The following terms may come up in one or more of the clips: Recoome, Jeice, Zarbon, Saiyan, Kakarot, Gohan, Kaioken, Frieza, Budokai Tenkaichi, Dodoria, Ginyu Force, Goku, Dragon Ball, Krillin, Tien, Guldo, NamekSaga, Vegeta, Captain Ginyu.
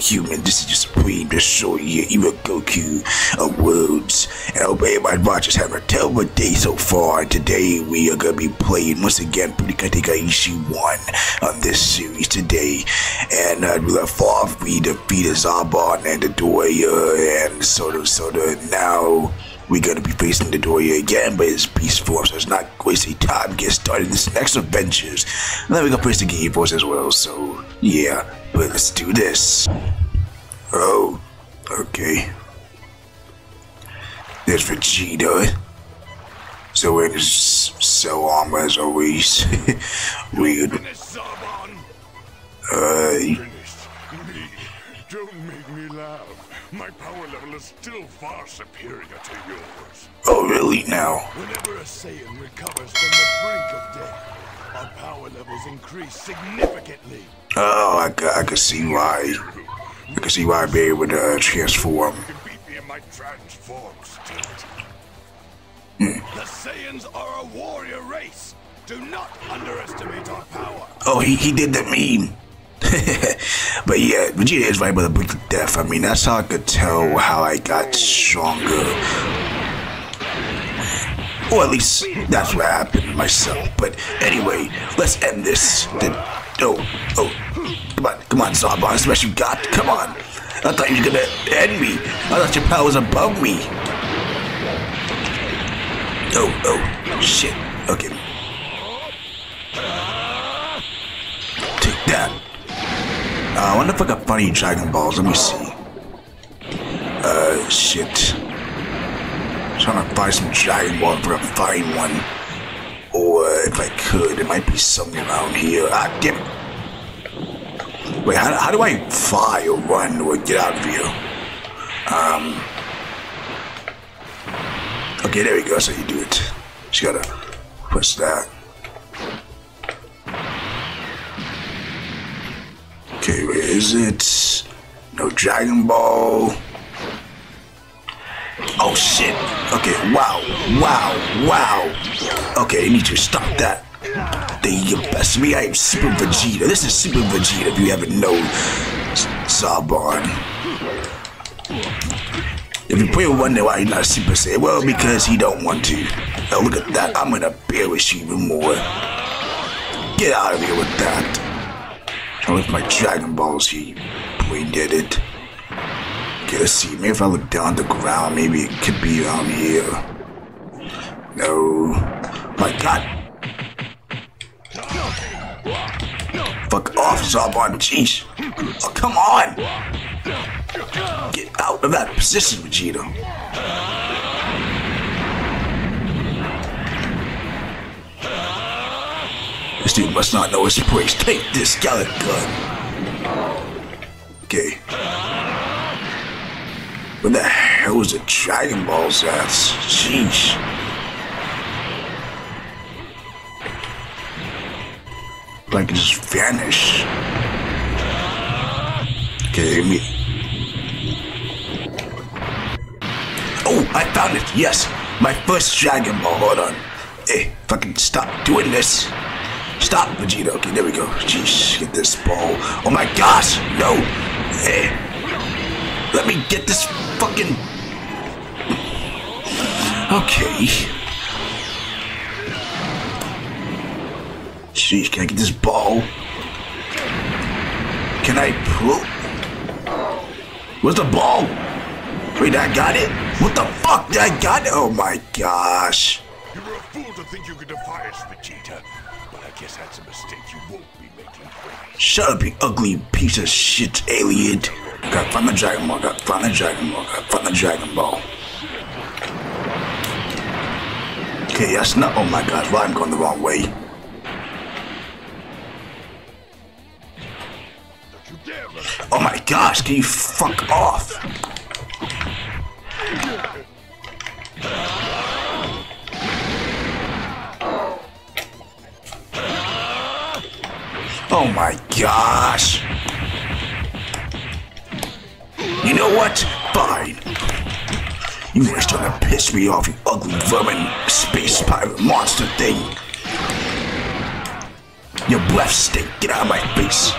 Human, this is your supreme destroyer, evil Goku of worlds. And I hope everybody watches have a terrible day so far. Today we are gonna be playing once again Budokai Tenkaichi 1 on this series today. And we left off, we defeated Zarbon and Dodoria and Soda. Now we're gonna be facing Dodoria again, but it's beast form, so it's not wasting time. Get started in this next adventures. And then we're gonna face the Ginyu Force as well, so yeah, but let's do this. Oh, okay. There's Vegeta. So it is so armor as always. Weird. Don't make me laugh. My power level is still far superior to yours. Oh, really? Now? Whenever a Saiyan recovers from the brink of death, our power levels increase significantly. Oh, I can see why. I can see why I'd be able to transform. You can beat me in my transform state. The Saiyans are a warrior race. Do not underestimate our power. Oh, he did the meme. But yeah, Vegeta is right by the brink of death. I mean, that's how I could tell how I got stronger. Or at least that's what happened to myself. But anyway, let's end this. Come on, Zarbon, that's what you got. Come on. I thought you were gonna end me. I thought your power was above me. Oh, shit. Okay. Take that. I wonder if I got funny Dragon Balls. Let me see. Shit. I'm trying to find some Dragon Ball if I can find one. Or if I could, it might be something around here. Ah, damn it. Wait, how do I fly or run or get out of here? Okay, there we go. That's how you do it. Just gotta push that. Okay, where is it? No Dragon Ball. Oh shit. Okay, wow. Okay, I need to stop that. You best me. I am Super Vegeta. This is Super Vegeta if you haven't known. Zarbon. If you probably wonder why he's not Super Saiyan, well, because he don't want to. Oh, look at that. I'm gonna embarrass you even more. Get out of here with that. Trying to lift my Dragon Balls, he pointed it. Okay, let's see. Maybe if I look down the ground, maybe it could be around here. No. My god. Fuck off, Zarbon. Jeez. Oh, come on. Get out of that position, Vegeta. This dude must not know his place. Take this gallant gun. Okay. Where the hell was the Dragon Balls at? Jeez. Like it just vanished. Okay, me. Oh, I found it. Yes, my first Dragon Ball. Hold on. Hey, fucking stop doing this. Stop, Vegeta. Okay, there we go. Jeez, get this ball. Oh my gosh, no. Hey, let me get this fucking... Okay. Jeez, can I get this ball? Can I pull? Where's the ball? Wait, I got it? What the fuck? Did I got it? Oh my gosh. You were a fool to think you could defy us, Vegeta. But I guess that's a mistake you won't be making. Shut up, you ugly piece of shit, alien. Gotta find the Dragon Ball, gotta find the Dragon Ball. Okay, that's not, oh my god, well, I'm going the wrong way. Oh my gosh, can you fuck off? Oh my gosh! You know what? Fine. You guys trying to piss me off, you ugly vermin, space pirate monster thing. Your breath stink. Get out of my face.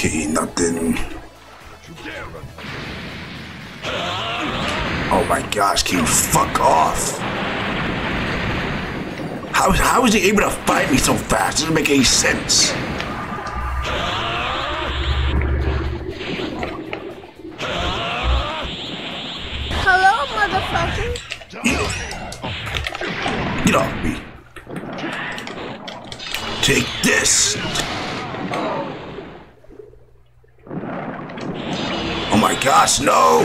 Okay, nothing. Oh my gosh, can you fuck off? How is he able to fight me so fast? It doesn't make any sense. Hello, motherfucker. Get off me. Take this. Oh my gosh, no.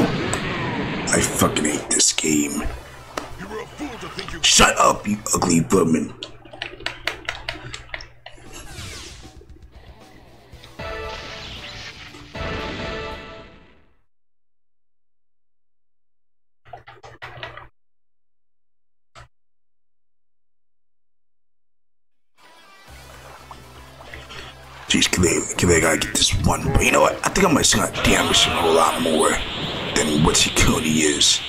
I fucking hate this game. Shut up, you ugly woman. Jeez, can they gotta get this one? But you know what? I think I'm just gonna damage him a whole lot more than what he currently is.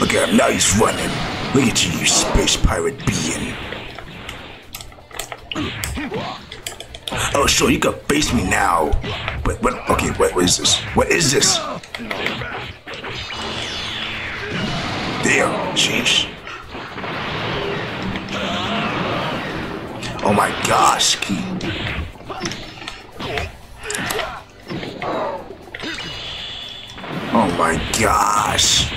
Look at him, now he's running. Look at you, you space pirate being. Oh, sure, you can face me now. But what? Okay, what is this? What is this? Damn, jeez. Oh my gosh, oh my gosh.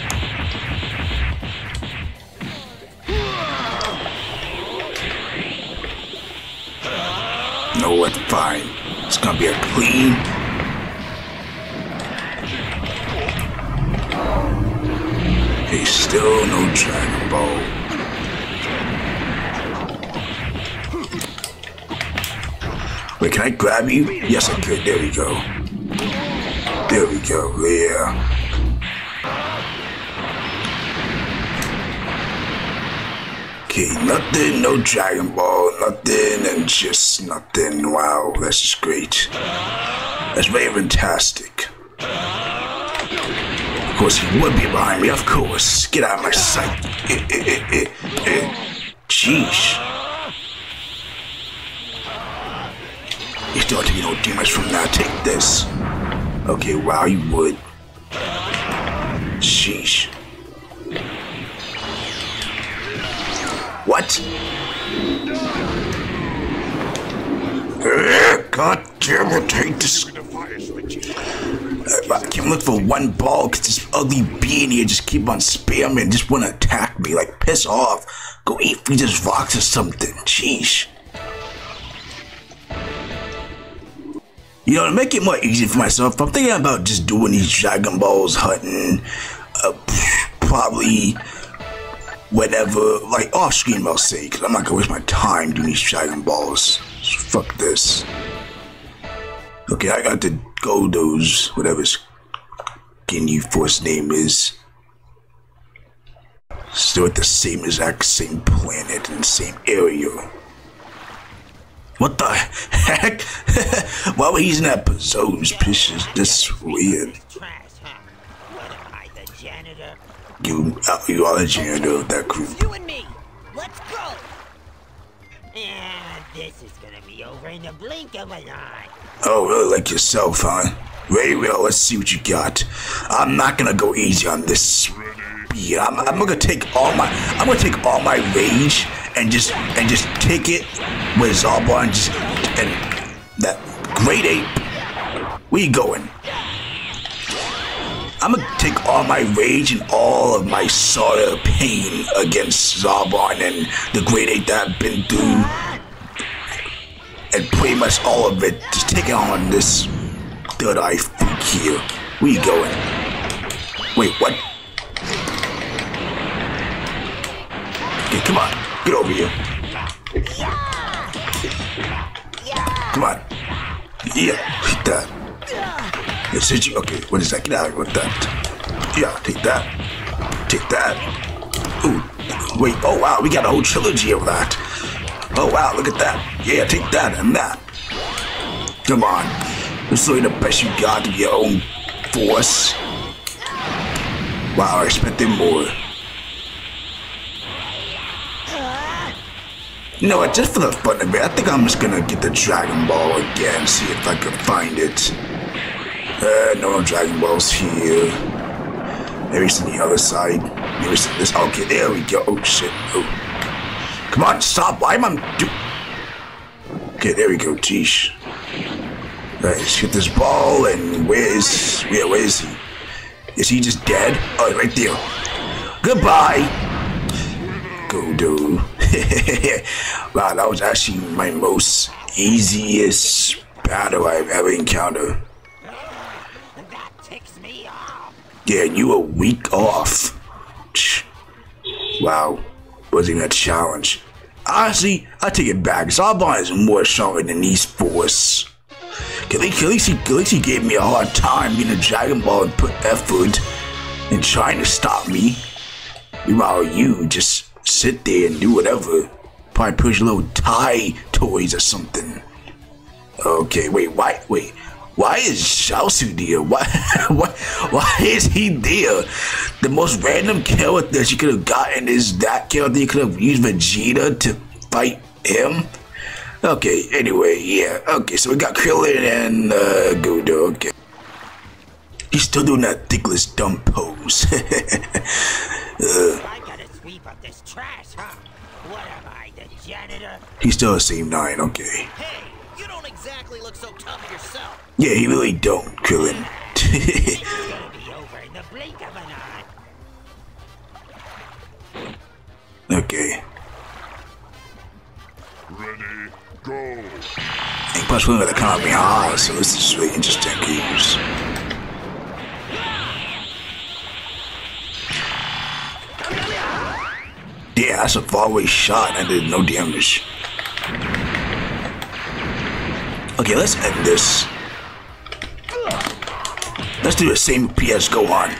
You know what? Fine. It's gonna be a clean. Hey, still no Dragon Ball. Wait, can I grab you? Yes, I could. There we go. There we go. Yeah. Okay, nothing. No Dragon Ball. Nothing and just nothing. Wow, that's just great. That's very fantastic. Of course, he would be behind me. Of course. Get out of my sight. Jeez. He's not taking no damage from that. Take this. Okay, wow, you would. Sheesh. What? God damn it, take this. I can't look for one ball because this ugly being here just keep on spamming. Just want to attack me. Like, piss off. Go eat Frieza's rocks or something. Sheesh. You know, to make it more easy for myself, I'm thinking about just doing these Dragon Balls hunting, probably whatever, like off screen, I'll say, because I'm not gonna waste my time doing these Dragon Balls. Fuck this. Okay, I got the Guldo's, whatever his Ginyu Force name is. Still at the same exact same planet and same area. What the heck? Why would he's in that those pictures? That's weird. You are the janitor of that group. You and me. Let's go. This is gonna be over in the blink of an eye. Oh, really? Like yourself, huh? Very well. Let's see what you got. I'm not gonna go easy on this. Yeah, I'm gonna take all my. I'm gonna take all my rage. And just take it with Zarbon and that great ape. Where you going? I'm gonna take all my rage and all of my sort of pain against Zarbon and the great ape that I've been through, and pretty much all of it. Just take it on this third eye freak here. Where you going? Wait, what? Okay, come on. Get over here. Come on. Yeah, take that. Yes, did you? Okay, what is that? Get out of here with that. Yeah, take that. Take that. Ooh, wait. Oh, wow, we got a whole trilogy of that. Oh, wow, look at that. Yeah, take that and that. Come on. This is really the best you got of your own force. Wow, I expected more. You know what, just for the fun of it, I think I'm just gonna get the Dragon Ball again, see if I can find it. No Dragon Ball's here. Maybe it's on the other side. Maybe it's on this. Okay, there we go. Oh shit. Oh. Come on, stop. Why am I okay, there we go, Teesh. Alright, let's hit this ball and where is he? Is he just dead? Oh, right there. Goodbye! Guldo. Wow, that was actually my most easiest battle I've ever encountered. Yeah, you were weak off. Wow, wasn't even a challenge. Honestly, I take it back. Zarbon is more stronger than these force. At least he gave me a hard time being a Dragon Ball and put effort and trying to stop me. Meanwhile, you just sit there and do whatever. Probably push little tie toys or something. Okay, wait. Why is Ginyu there? Why is he there? The most random character you could have gotten is that character. You could have used Vegeta to fight him. Okay, anyway, yeah. Okay, so we got Krillin and Godo, okay. He's still doing that ridiculous dumb pose. I gotta sweep up this trash, huh? What am I, the janitor? He's still the same 9, okay. Hey, you don't exactly look so tough yourself. Yeah, he really don't, Krillin. It's gonna be over in the blink of an eye. Okay. Ready. Go. And plus we're gonna come behind, so this is really interesting games. Yeah, that's a faraway shot and did no damage. Okay, let's end this. Let's do the same PS Gohan.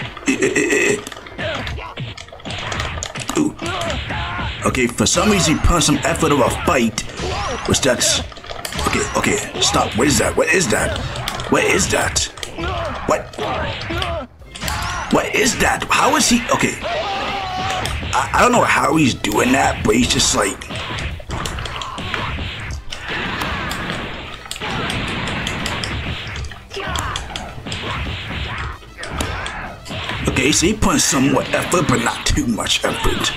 Ooh. Okay, for some reason he put some effort of a fight. What's that? Okay, stop. What is that? How is he? Okay. I don't know how he's doing that, but he's just like. Okay, so he put somewhat effort, but not too much effort.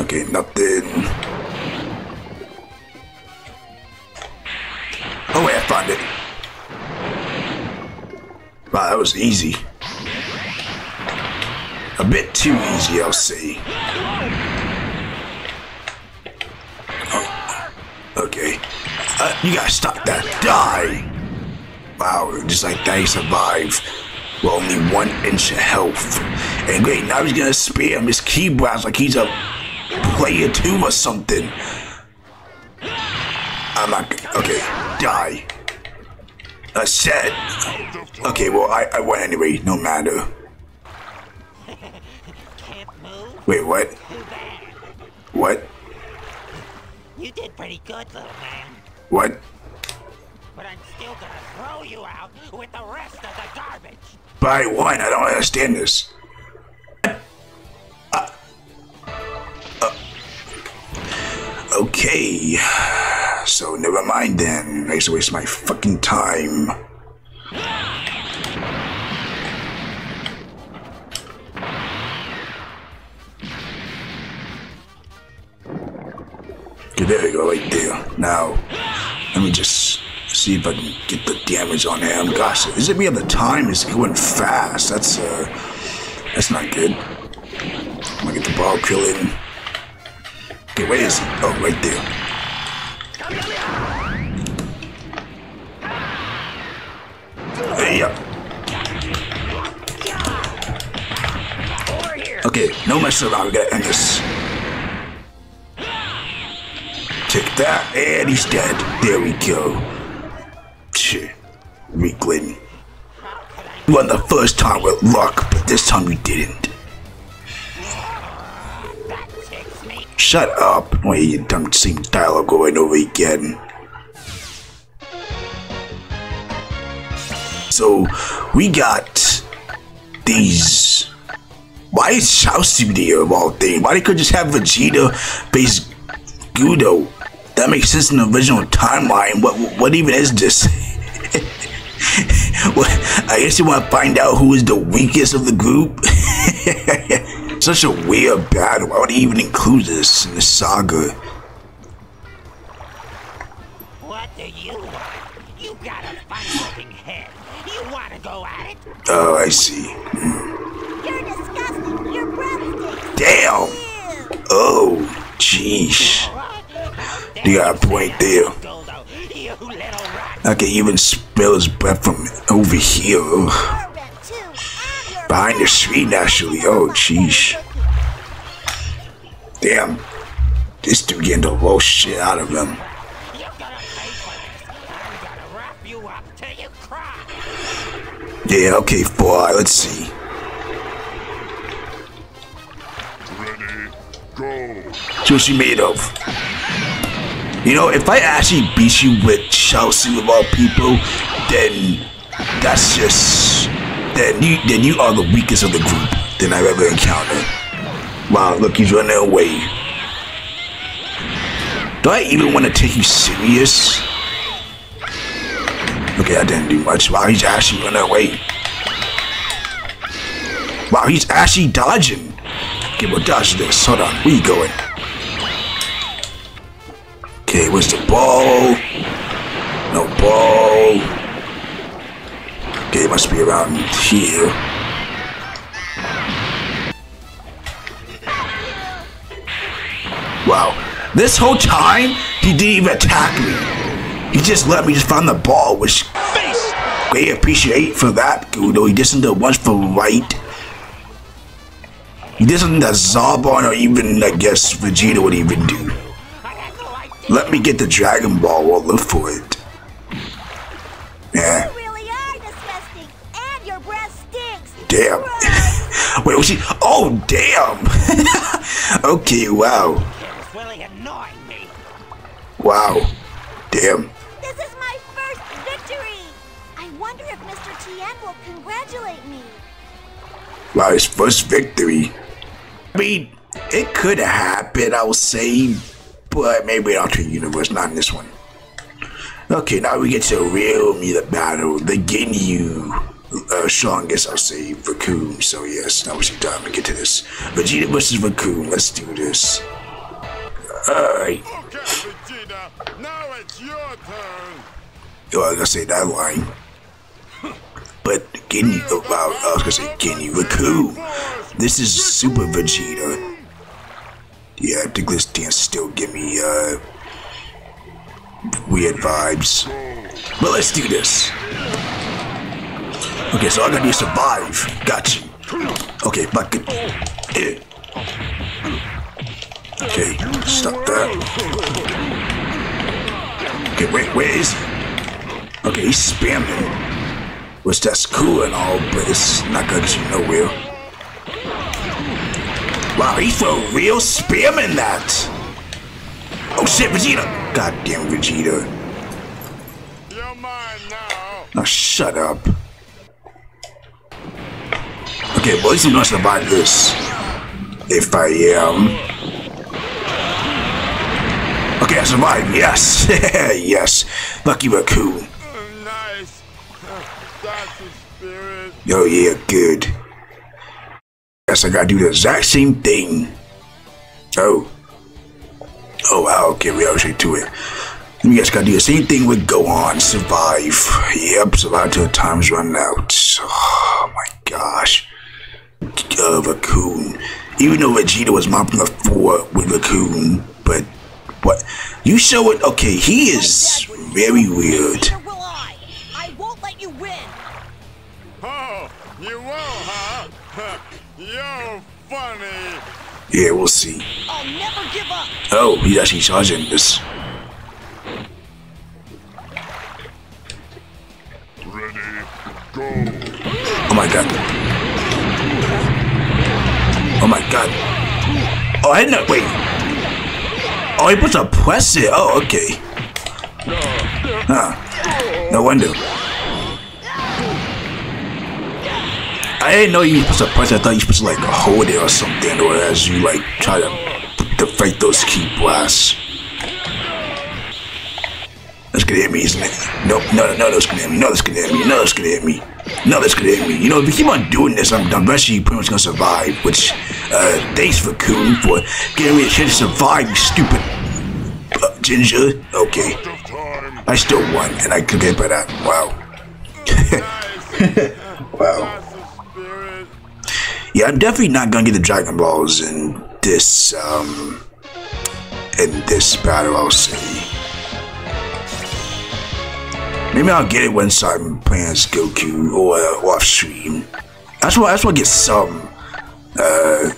Okay, nothing. Oh wait, I found it. Wow, that was easy. A bit too easy, I'll say. Oh, okay. You gotta stop that. Die! Wow, just like that, he survived. With only 1 inch of health. And great, now he's gonna spear him his keyblast like he's a player 2 or something. I'm not. Okay, die. I said. Okay, well, I went anyway, no matter. Wait, what? What? You did pretty good, little man. What? But I'm still gonna throw you out with the rest of the garbage. But I won. I don't understand this. Okay. So never mind then. I used to waste my fucking time. Okay, there we go, right there. Now, let me just see if I can get the damage on him. Gosh, is it me at the time? It's going fast. That's not good. I'm gonna get the ball killing. Okay, where is he? Oh, right there. Okay, no mess around, we gotta end this. Take that, and he's dead. There we go. Weakling. You won the first time with luck, but this time you didn't. Shut up. Wait, you dumb same dialogue going over again. So, we got these Why is Chaos there of all things? Why they could just have Vegeta face Guldo? That makes sense in the original timeline. What even is this? Well, I guess you want to find out who is the weakest of the group? Such a weird battle. Why would they even include this in the saga? What do you want? You got a fighting head. You want to go at it? Oh, I see. You're disgusting. You're breathtaking. Damn. Oh, jeez. You got a point there. I can even smell his breath from over here. Behind the screen, actually. Oh, jeez. Damn. This dude getting the raw shit out of him. Yeah, okay, boy. Let's see. See what you made of. You know, if I actually beat you with Chelsea of all people, then that's just then you are the weakest of the group than I've ever encountered. Wow, look, he's running away. Do I even want to take you serious? Okay, I didn't do much. Wow, he's actually running away. Wow, he's actually dodging. Okay, we'll dodge this. Hold on, where you going? Okay, where's the ball? No ball. Okay, it must be around here. Wow. This whole time, he didn't even attack me. He just let me just find the ball, which we appreciate for that, Guldo. He did something once for right. He did something that Zarbon or even, I guess, Vegeta would even do. Let me get the Dragon Ball. We'll look for it. Yeah. You really are disgusting, and your breath stinks. Damn. Wait, was she? Oh, damn. Okay, wow. It's really annoying me. Wow. Damn. This is my first victory. I wonder if Mr. Tien will congratulate me. Wow, his first victory. I mean, it could happen. I will say. But maybe in our universe, not in this one. Okay, now we get to a real meat of battle. The Ginyu, strongest, I'll say, Recoome. So yes, now it's time to get to this. Vegeta versus Recoome. Let's do this. Alright. Okay, Vegeta, now it's your turn. Oh, I was gonna say that line. But Ginyu, I was gonna say Ginyu, Recoome. This is Super Vegeta. Yeah, I think this dance still give me weird vibes. But let's do this. Okay, so I gotta do survive. Gotcha. Okay, bucket. Yeah. Okay, stop that. Okay, wait, where is he? Okay, he's spamming. Which that's cool and all, but it's not gonna get you nowhere. Wow, he for real spamming that! Oh shit, Vegeta! Goddamn Vegeta. You're mine now. Now shut up. Okay, well, at least I'm gonna survive this. If I am. Okay, I survived, yes! Yes. Lucky Recoome. Nice. That's the spirit. Oh yeah, good. I gotta do the exact same thing. Oh. Oh wow, okay, we actually do it. You guys gotta do the same thing with Gohan. Survive. Yep, survive till time's run out. Oh my gosh. Recoome. Even though Vegeta was mopping the floor with Recoome, but what? You show it? Okay, he is very weird. I won't let you win. Oh, you won't, huh? Yo, funny. Yeah, we'll see. I'll never give up. Oh, he's actually charging this. Ready, go. Oh my god. Oh my god. Oh, I didn't know. Wait. Oh, he puts a press it. Oh, okay. Huh. No wonder. I didn't know you were supposed to punch. I thought you were supposed to like hold it or something, or as you like try to fight those key blasts. That's gonna hit me, isn't it? Nope, no, that's gonna hit me. No, that's gonna hit me. No, that's gonna hit me. No, that's gonna hit me. You know, if you keep on doing this, I'm actually pretty much gonna survive. Which, thanks for Coon for giving me a chance to survive, you stupid ginger. Okay, I still won, and I could get by that. Wow. Wow. Yeah, I'm definitely not gonna get the Dragon Balls in this battle. I'll see. Maybe I'll get it once I'm playing as Goku or off stream. I just want to get some of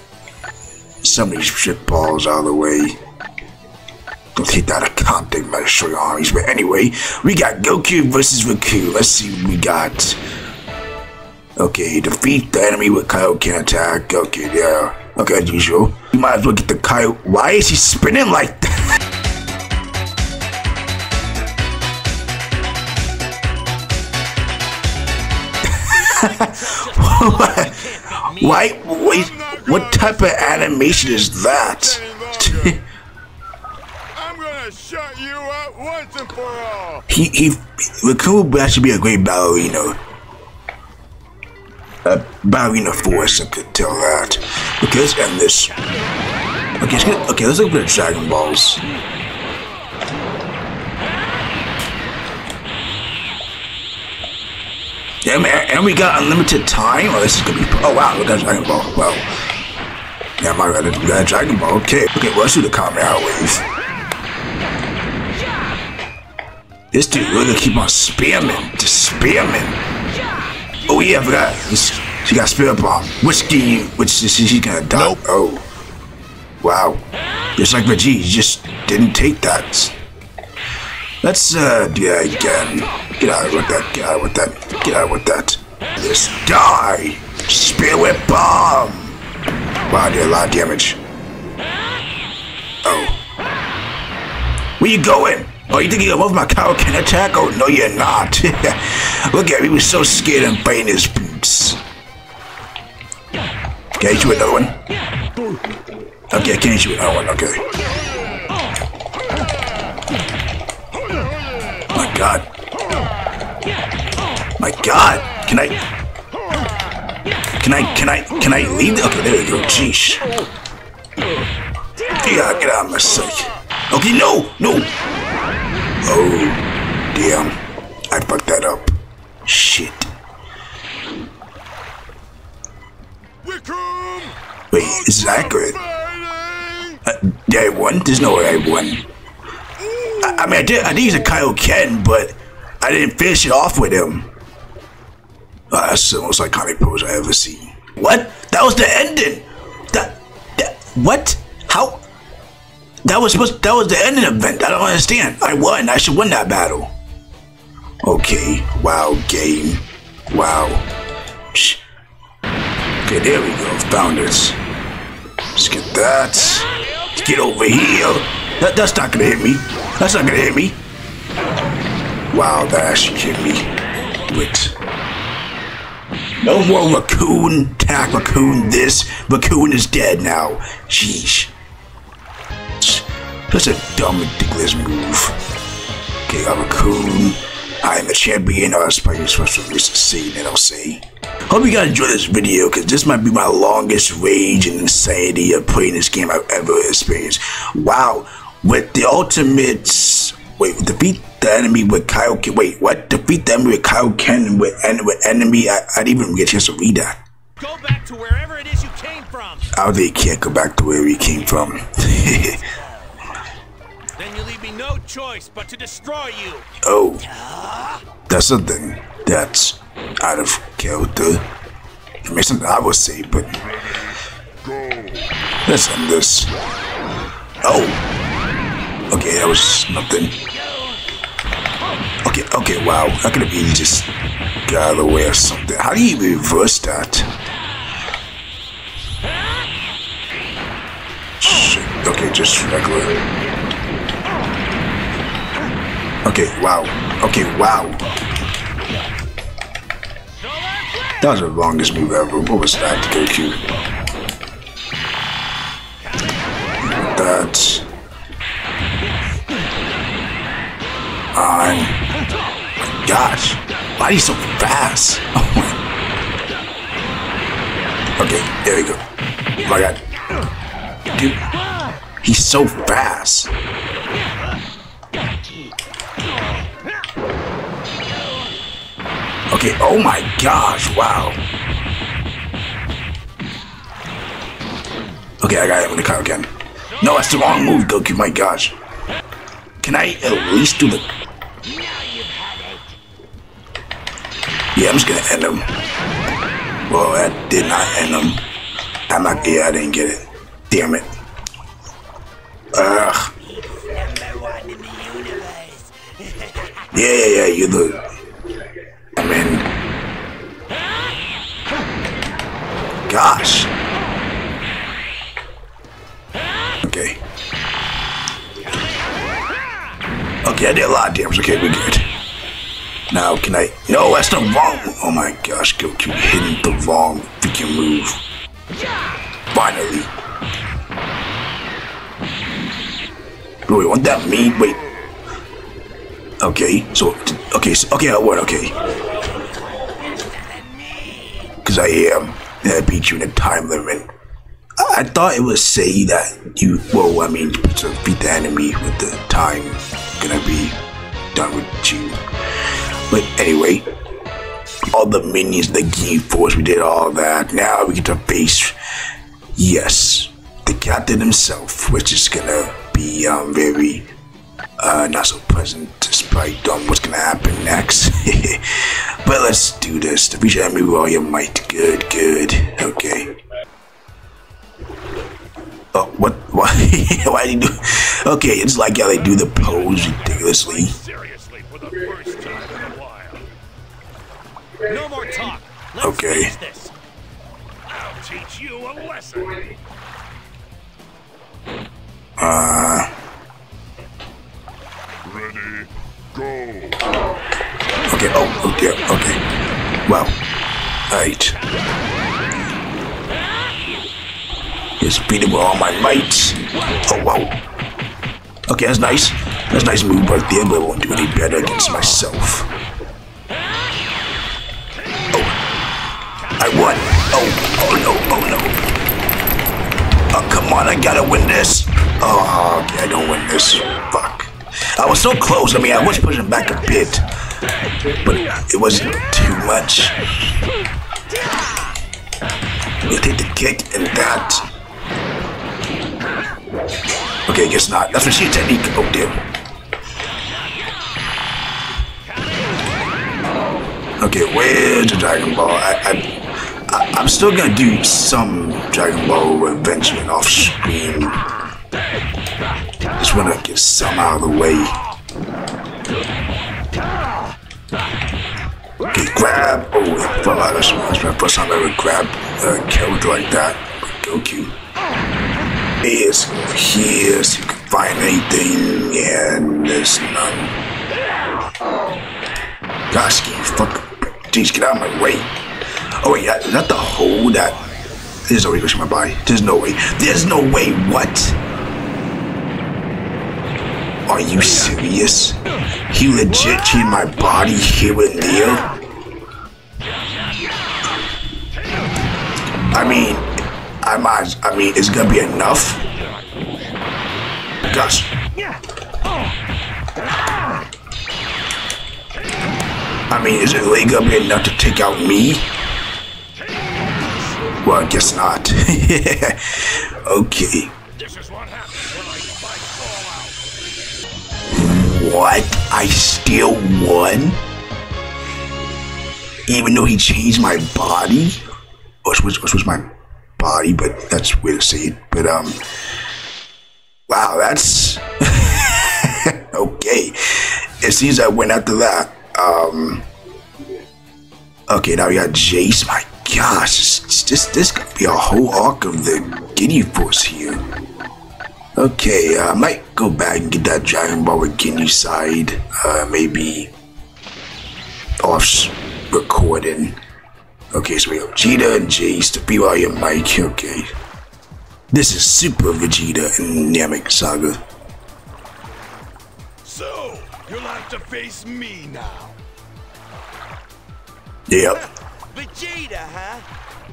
these shit balls out of the way. Don't take that out of context by showing armies. But anyway, we got Goku versus Recoome. Let's see what we got. Okay, defeat the enemy with Kaioken attack. Okay, yeah. Okay, as usual. You might as well get the Kaioken. Why is he spinning like that? Why? Wait, what type of animation is that? I'm gonna shut you up once and for all. Recoome actually be a great ballerina. A ballerina force, I could tell that. Okay, let's end this. Okay, let's look at the Dragon Balls. Yeah, man, and we got unlimited time. Oh, this is gonna be. Oh wow, we got a Dragon Ball. Wow. Yeah, my God, we got a Dragon Ball. Okay, well, let's do the Comet Hourwave. This dude really keep on spamming, just spamming. Oh yeah, I forgot. She got Spirit Bomb. Which is she gonna die? Nope. Oh, wow. Just like Vegeta, just didn't take that. Let's do that again. Get out with that, get out with that, get out with that. Just die! Spirit Bomb! Wow, I did a lot of damage. Oh. Where you going? Oh, you think you're above my Kaioken attack? Oh, no you're not. Look at me, he was so scared and biting his boots. Can I hit you with another one? Okay, I can't hit you with another one, okay. God. My God, can I leave? Okay, there we go. Jeez. Yeah, get out of my sight. Okay, no. Oh, damn. I fucked that up. Shit. Wait, is this accurate? Did I win? There's no way I won. I mean, I did use a Kaioken, but I didn't finish it off with him. That's the most iconic pose I ever seen. What? That was the ending. That what? How? That was the ending event. I don't understand. I won. I should win that battle. Okay. Wow. Game. Wow. Shh. Okay. There we go. Found us. Let's get that. Let's get over here. That's not gonna hit me. That's not gonna hit me. Wow, that actually hit me. Wait. No more Recoome. Attack Recoome this. Recoome is dead now. Jeez. That's a dumb, ridiculous move. Okay, I'm Recoome. I am a champion. I was playing special succeed, and I'll say. Hope you guys enjoyed this video, because this might be my longest rage and insanity of playing this game I've ever experienced. Wow. With the ultimates, wait, defeat the enemy with Kaioken. Wait, what? Defeat the enemy with Kaioken with enemy? I didn't even get a chance to read that. Go back to wherever it is you came from. Oh, they can't go back to where we came from. Then you leave me no choice but to destroy you. Oh, that's something that's out of character. I mean, something I would say, but let's end this. Oh. Okay, that was nothing. Okay, wow. How could it be just got out of the way or something? How do you reverse that? Shit. Okay, just regular. Okay, wow. That was the wrongest move ever. What was that to Goku? That's... Oh my gosh. Why are you so fast? Oh my... Okay, there we go. Oh my god. Dude, he's so fast. Okay, oh my gosh, wow. Okay, I got it with the Kaioken. No, that's the wrong move, Goku, my gosh. Can I at least do the... Yeah, I'm just gonna end him. Well, that did not end him. I'm not... Yeah, I didn't get it. Damn it. Ugh. Yeah, you're the... Gosh. Okay. Okay, I did a lot of damage. Okay, we're good. Now, can I... No, that's the wrong... Oh my gosh, Goku hitting the wrong freaking move. Finally. Wait, what that mean? Wait. Okay, so... Okay, so, okay, what? Okay. Because I am... I beat you in a time limit. I thought it would say that you, well, I mean, to beat the enemy with the time gonna be done with you. But anyway, all the minions, the Ginyu Force, we did all that. Now we get to face, yes, the captain himself, which is gonna be very not so pleasant, despite what's gonna happen next. But let's do this. To reach enemy with all your might. Good, good. Okay. Oh, what? Why? Why did you do? Okay, it's like how they do the pose ridiculously. Okay. I'll teach you a lesson. Ready, go. Okay, oh, okay, okay. Wow. Alright. Just beat him with all my might. Oh, wow. Okay, that's nice. That's a nice move right there, but it won't do any better against myself. Oh. I won. Oh, oh no, oh no. Oh, come on, I gotta win this. Oh, okay, I don't win this. Fuck. I was so close. I mean, I was pushing back a bit. But it wasn't too much. You take the kick and that. Okay, I guess not. That's machine technique. Oh, damn. Okay, where's the Dragon Ball? I'm still gonna do some Dragon Ball adventuring off screen. Just wanna get some out of the way. Okay, grab. Oh, that's my first time I ever grabbed a character like that. Goku. Is here's you can find anything, and there's none. Gosh, fuck. Jeez, get out of my way. Oh wait, yeah, not the whole that. There's no way pushing my body. There's no way. There's no way. What? Are you serious? He legit cheated my body here and there? I mean, it's gonna be enough? Gosh. I mean, is it really gonna be enough to take out me? Well, I guess not. Okay. What? I still won? Even though he changed my body? Which was my body, but that's weird to say it. But, wow, that's... Okay. It seems I went after that. Okay, now we got Jeice. My gosh, this could be a whole arc of the Ginyu Force here. Okay, I might go back and get that Dragon Ball with Ginyu side, maybe off recording. Okay, so we have Vegeta and Jeice to BY and Mike, okay. This is Super Vegeta and Namek Saga. So, you'll have to face me now. Yep. Vegeta, huh?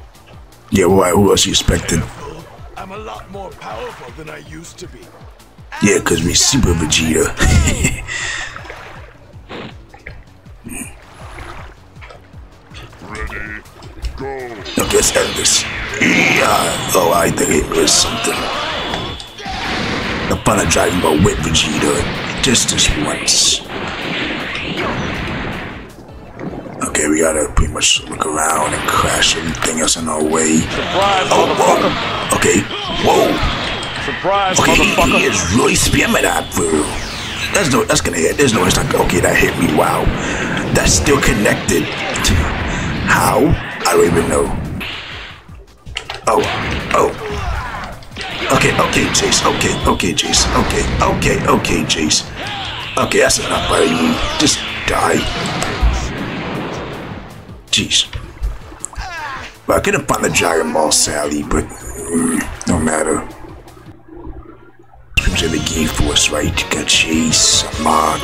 Yeah, why, who else you expecting? I'm a lot more powerful than I used to be. Yeah, cause we Super Vegeta. Ready, go. Okay, let's end this. Yeah. Oh, I think it was something. The fun of Dragon Ball with Vegeta, just this once. Okay, we gotta pretty much look around and crash everything else in our way. Surprise, oh, whoa. Okay, whoa. Surprise, okay, he is really spamming that fool. That's gonna hit. There's no, it's like, okay, that hit me. Wow, that's still connected. How? I don't even know. Oh, oh. Okay, okay, Jeice. Okay, okay, Jeice. Okay, okay, okay, Jeice. Okay, that's enough. I mean, just die. Jeez. Well, I couldn't find the Dragon Ball Sally, but no matter. The Ginyu Force, right? You got Jeice, Mark.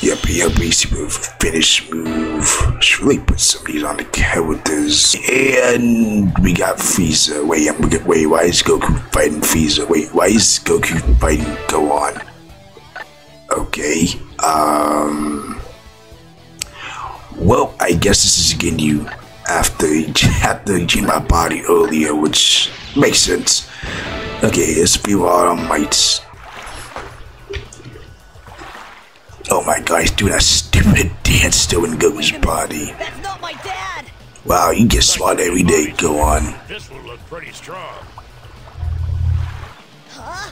Yep, yep, basically finish move. Should really put some of these on the characters. And we got Frieza. Wait, why is Goku fighting Frieza? Wait, why is Goku fighting Gohan? Okay. Well, I guess this is Ginyu after he changed my body earlier, which makes sense. Okay, let's be wild on mites. Oh my god, he's doing that stupid dance still in Goku's body. That's not my dad. Wow, you get swatted every day, go on. This will look pretty strong. Huh?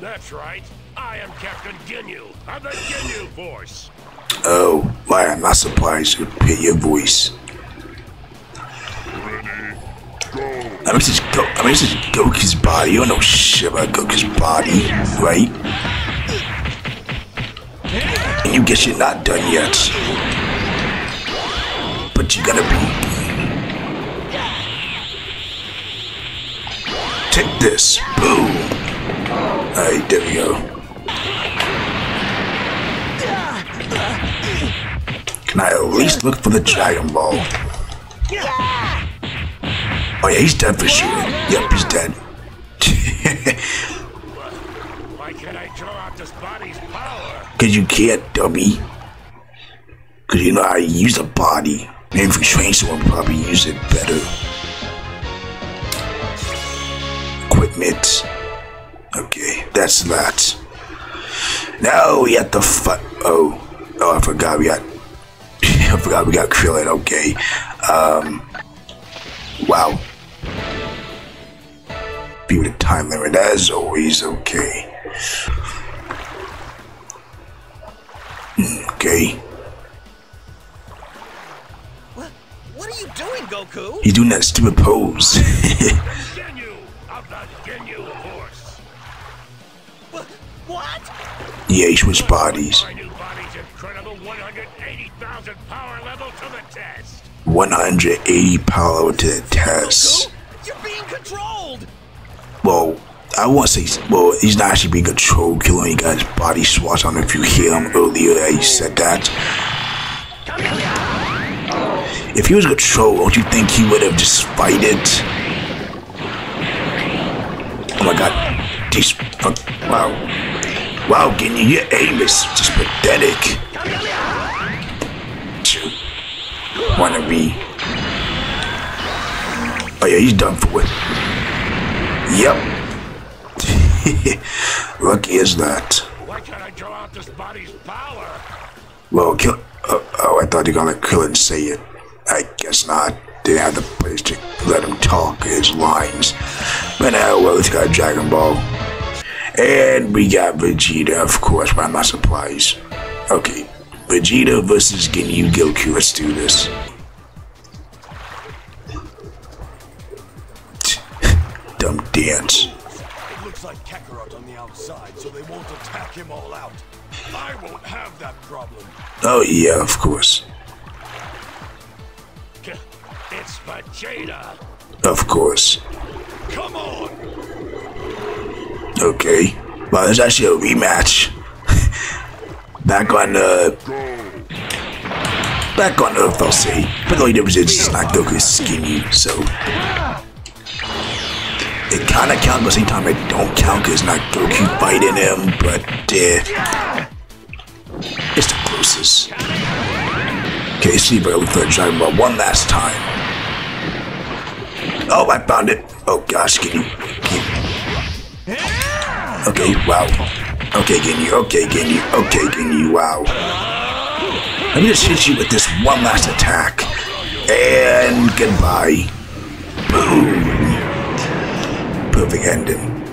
That's right. I am Captain Ginyu. I'm the Ginyu Force. Oh, why I'm not surprised to hear your voice. Ready? I mean, this is Goku's body. You don't know shit about Goku's body, right? And you guess you're not done yet. But you gotta be. Take this. Boom. Alright, there we go. Can I at least look for the Dragon Ball? Oh yeah, he's dead for sure. Yep, he's dead. Why can't I draw out this body's power? Cause you can't, dummy. Cause you know how you use a body. Maybe if you train someone, probably use it better. Equipment. Okay, that's that. Now we have to fight. Oh, I forgot we got. I forgot we got Krillin. Okay. Wow. Be with a time limit as always, okay. Okay. What are you doing, Goku? He's doing that stupid pose. Ginyu of the Ginyu Force. What? Yeah, he switched bodies. My new body's incredible 180,000 power level to the test. 180 power to the test. Goku, you're being controlled. Well, I won't say. Well, he's not actually being controlled. Killing, you got his body swatch on. If you hear him earlier, that he said that. If he was controlled, don't you think he would have just fight it? Oh my god! Jeez, fuck! Wow! Wow, Ginyu, your aim is just pathetic. Wanna be. Oh yeah, he's done for it. Yep. Lucky as that. Why can't I draw out this body's power? Well, kill. Oh, I thought you were gonna let Krillin say it. I guess not. Didn't have the place to let him talk his lines. But now, well, it's got Dragon Ball. And we got Vegeta, of course, but I'm not surprised. Okay. Vegeta versus Ginyu Goku. Let's do this. Dumb dance. It looks like Kakarot on the outside, so they won't attack him all out. I won't have that problem. Oh yeah, of course. It's Vegeta. Of course. Come on. Okay. Wow, it's actually a rematch. Back on Earth, I'll say. But the only difference is it's not Goku's Ginyu, so it kinda counts, but at the same time it don't count because it's not Goku fighting him, but it's the closest. Okay, see if I look for Dragon Ball one last time. Oh, I found it! Oh gosh, Ginyu. Okay, wow. Okay, Ginyu, okay, Ginyu, okay, Ginyu, wow. Let me just hit you with this one last attack. And goodbye. Boom. Perfect ending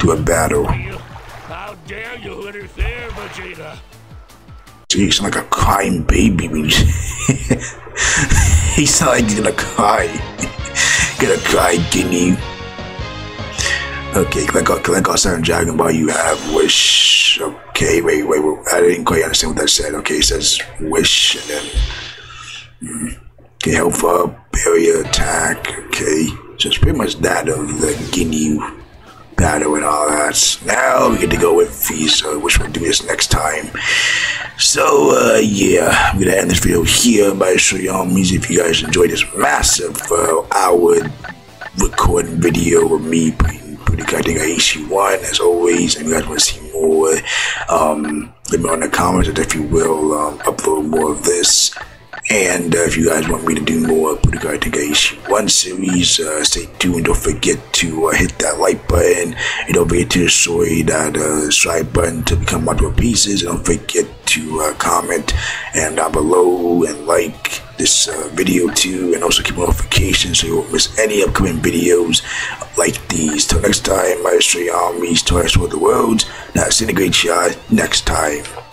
to a battle. How dare you interfere, Vegeta? Dude, you sound like a crying baby. He sound like he's gonna cry. Gonna cry, Ginyu. Okay, click on Seven Dragon Ball you have wish. Okay, wait, I didn't quite understand what that said. Okay, it says wish and then okay, help for barrier attack. Okay, so it's pretty much that of the Ginyu battle and all that. Now we get to go with Frieza, which we'll do this next time. So yeah, I'm gonna end this video here by showing y'all music. If you guys enjoyed this massive hour recording video of me playing Budokai Tenkaichi 1 as always, and if you guys want to see more, let me know in the comments if you will upload more of this, and if you guys want me to do more Budokai Tenkaichi 1 series, stay tuned. Don't forget to hit that like button, and don't forget to destroy that subscribe button to become multiple pieces, and don't forget to comment and down below and like this video too, and also keep notifications so you won't miss any upcoming videos like these. Till next time, my street armies, toys for the world. Now, see you in a great shot next time.